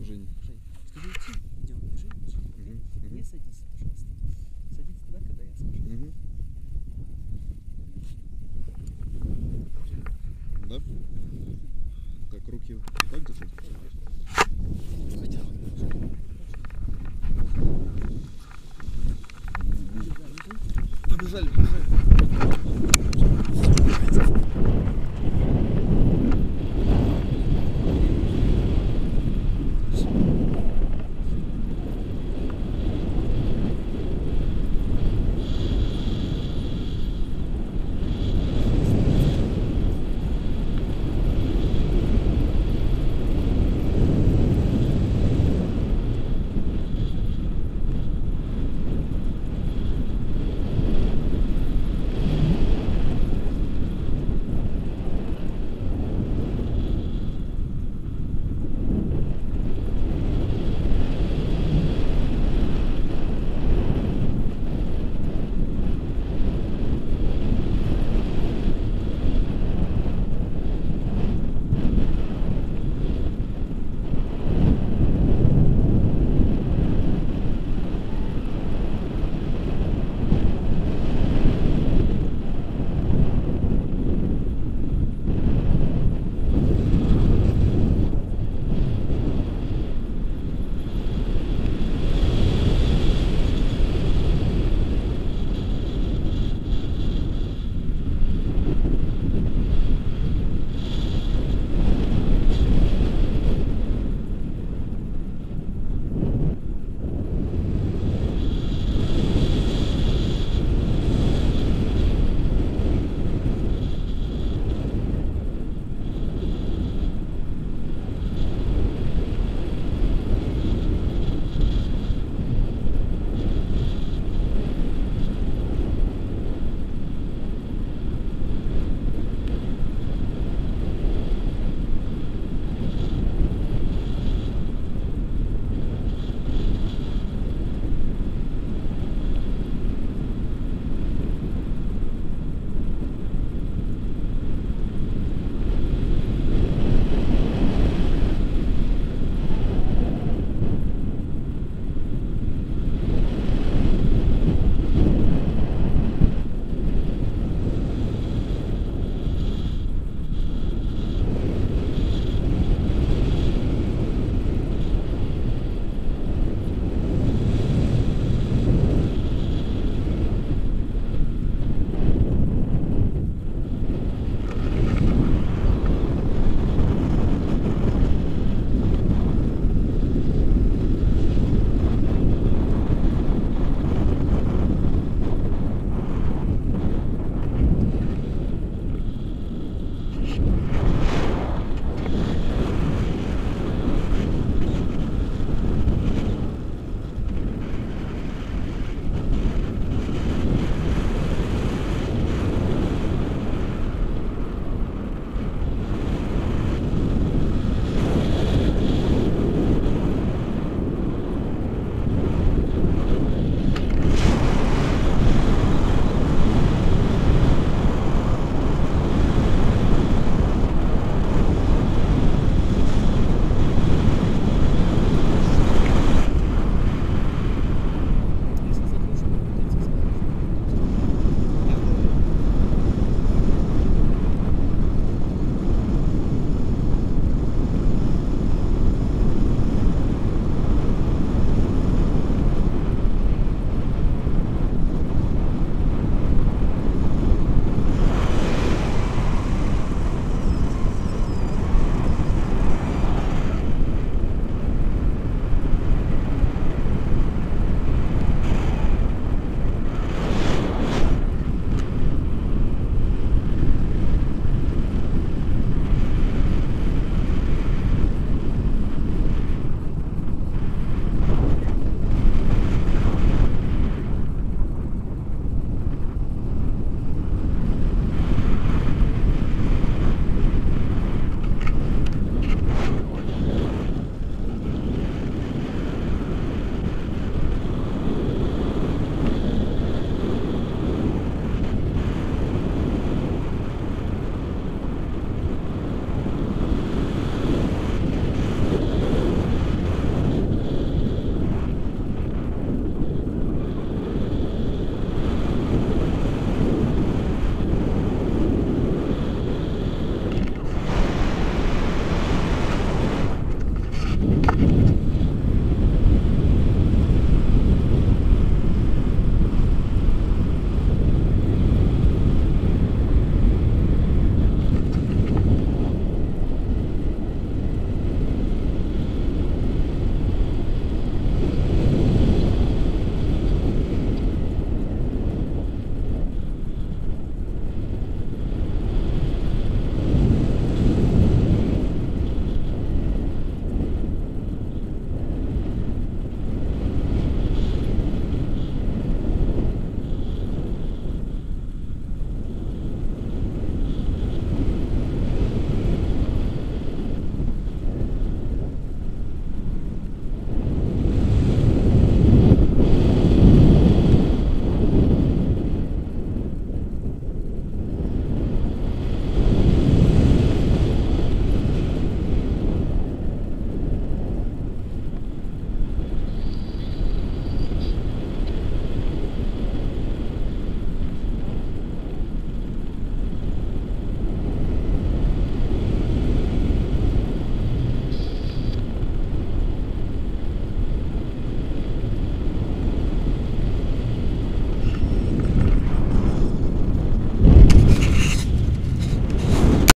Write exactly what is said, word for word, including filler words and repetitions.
Жень. Жень, чтобы идти, идем, бежим, бежим. Угу. Угу. Не садись, пожалуйста. Садись туда, когда я скажу. Угу. Да? Как руки так держать? Хотя бы. Побежали, побежали.